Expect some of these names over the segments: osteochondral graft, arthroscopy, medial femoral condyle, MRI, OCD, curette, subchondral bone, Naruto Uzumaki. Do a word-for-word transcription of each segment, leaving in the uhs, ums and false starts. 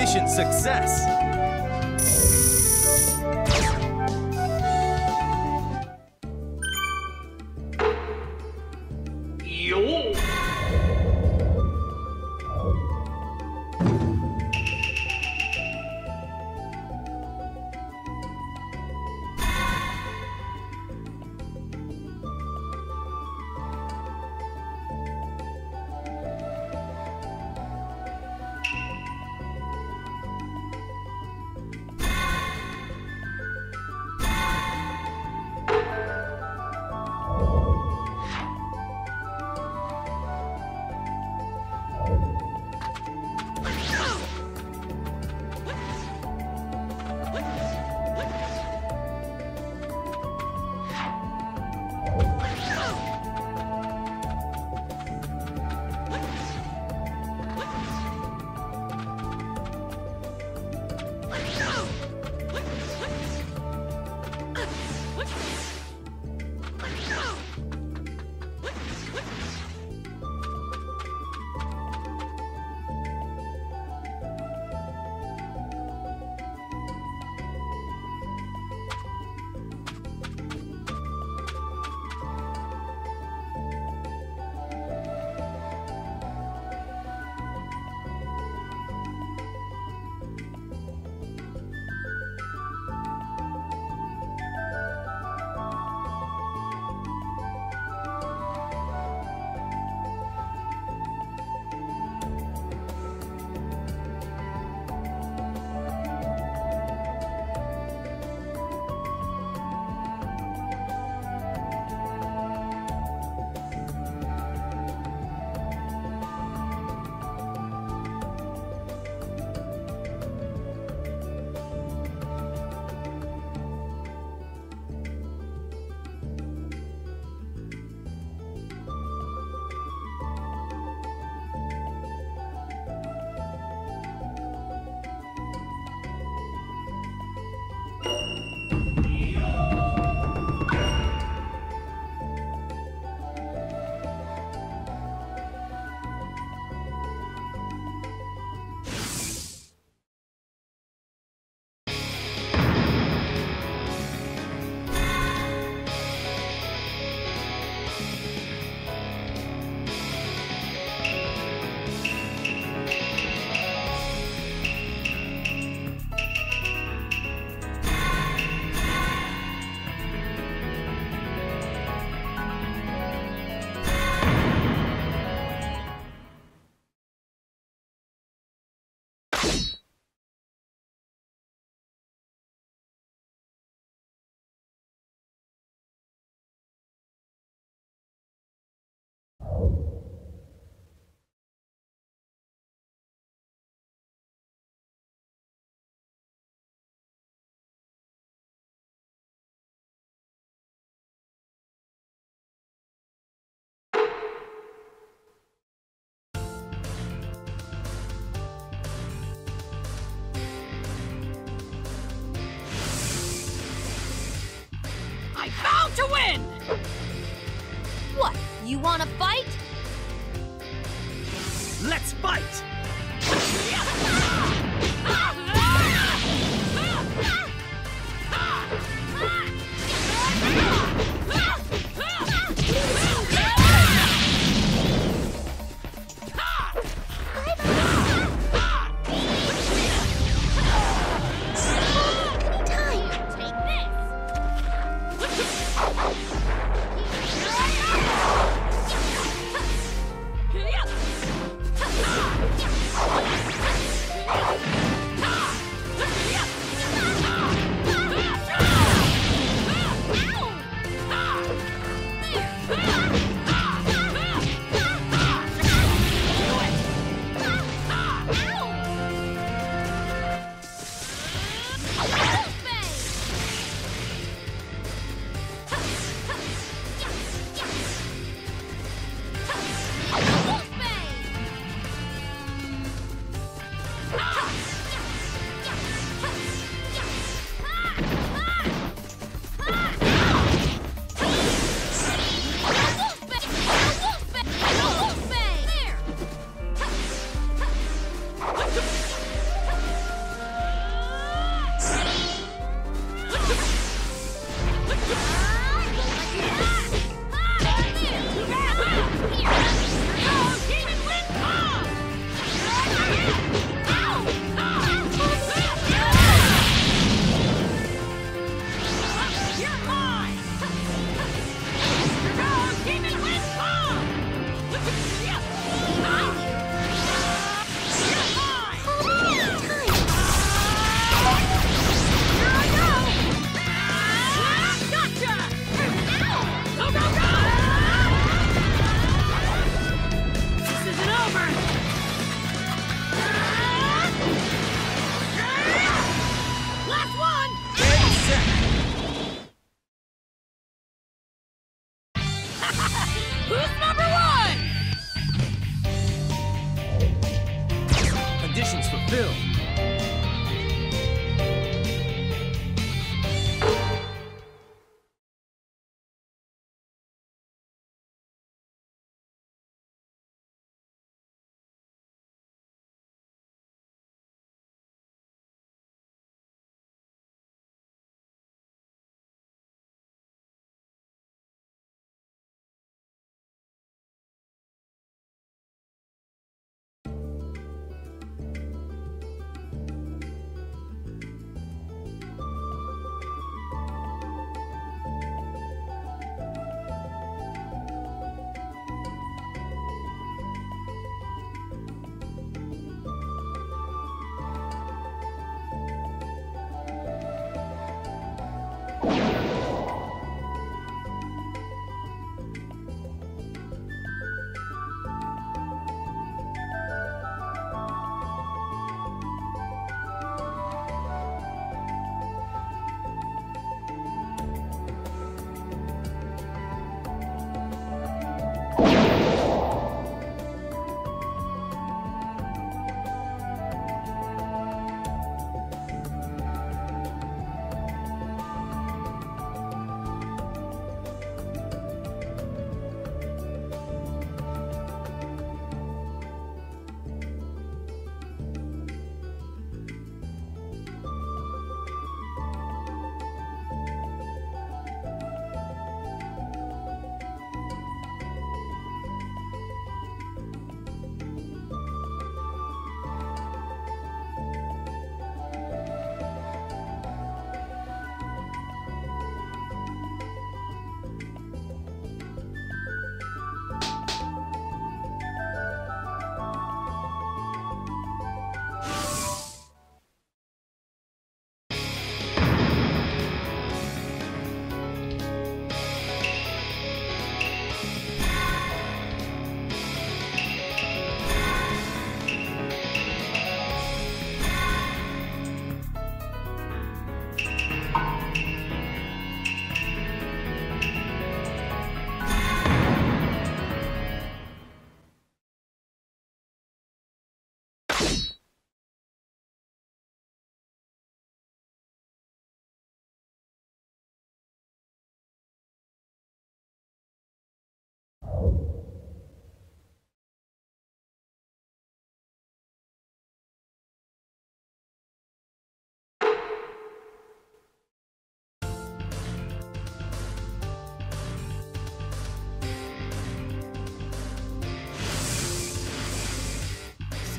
Mission success! Yo! I vow to win! What? You wanna fight? Let's fight! Yeah! conditions fulfilled.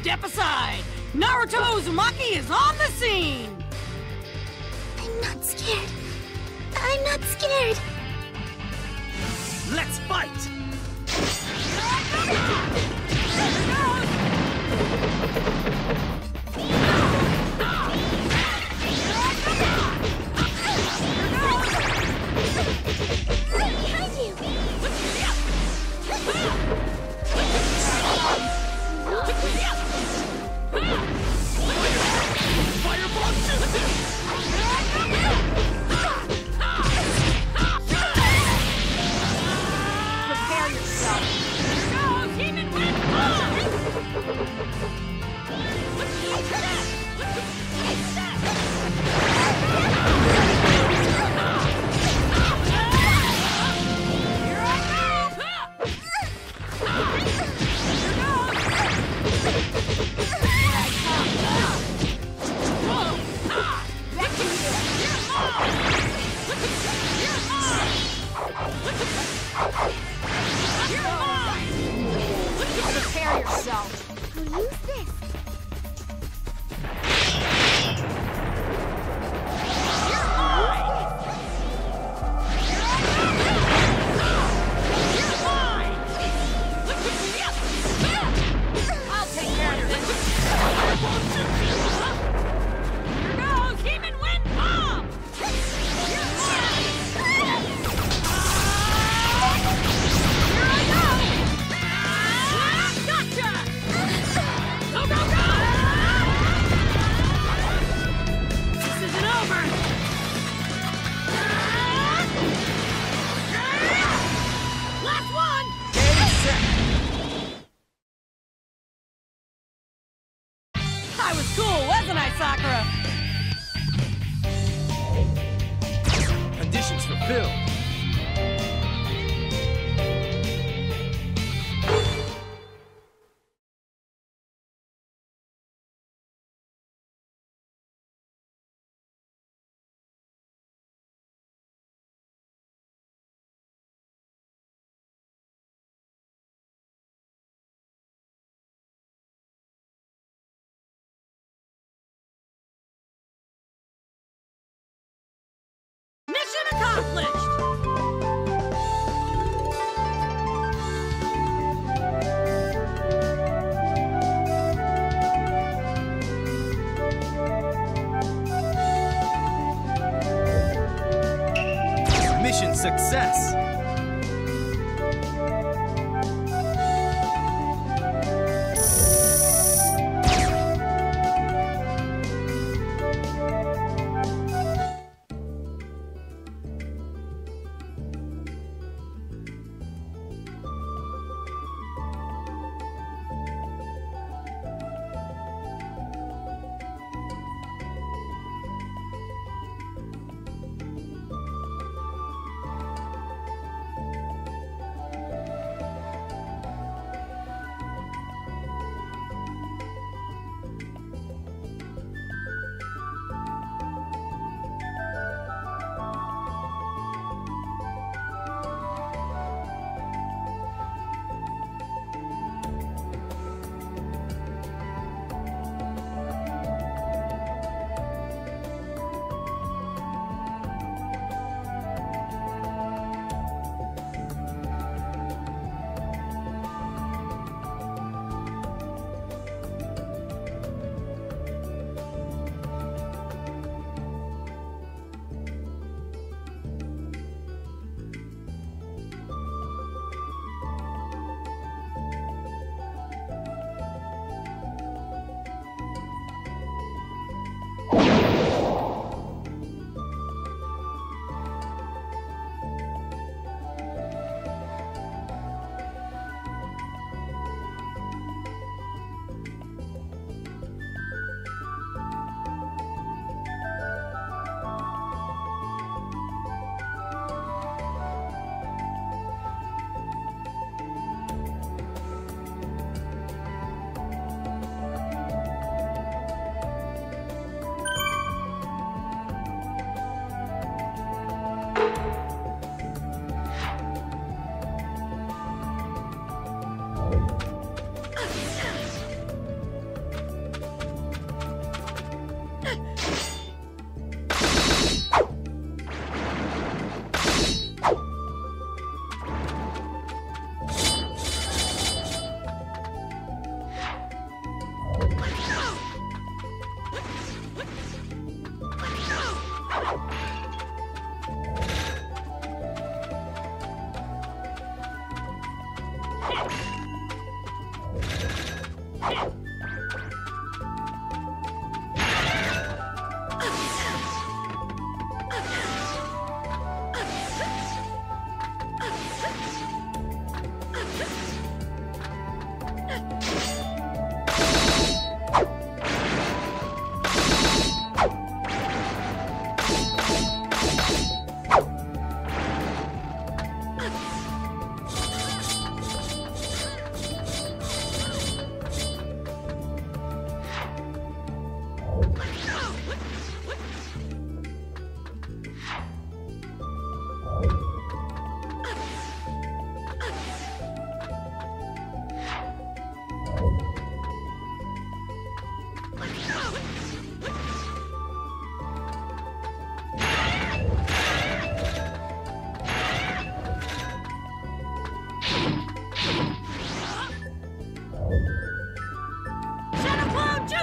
Step aside! Naruto Uzumaki is on the scene! I'm not scared. I'm not scared. Let's fight! Sakura. Conditions fulfilled. Accomplished! Mission success!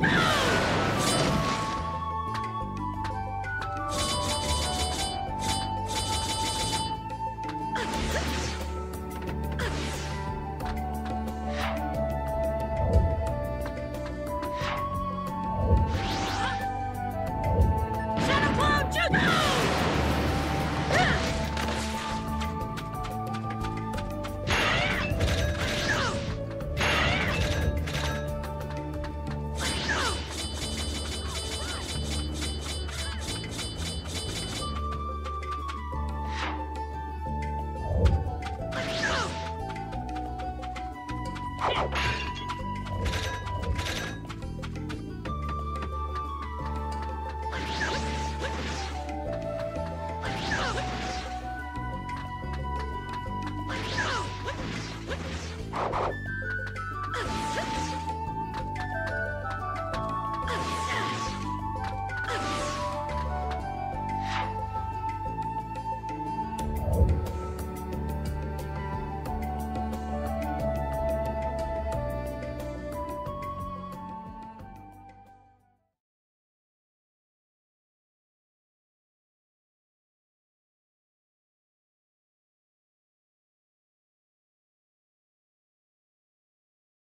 No!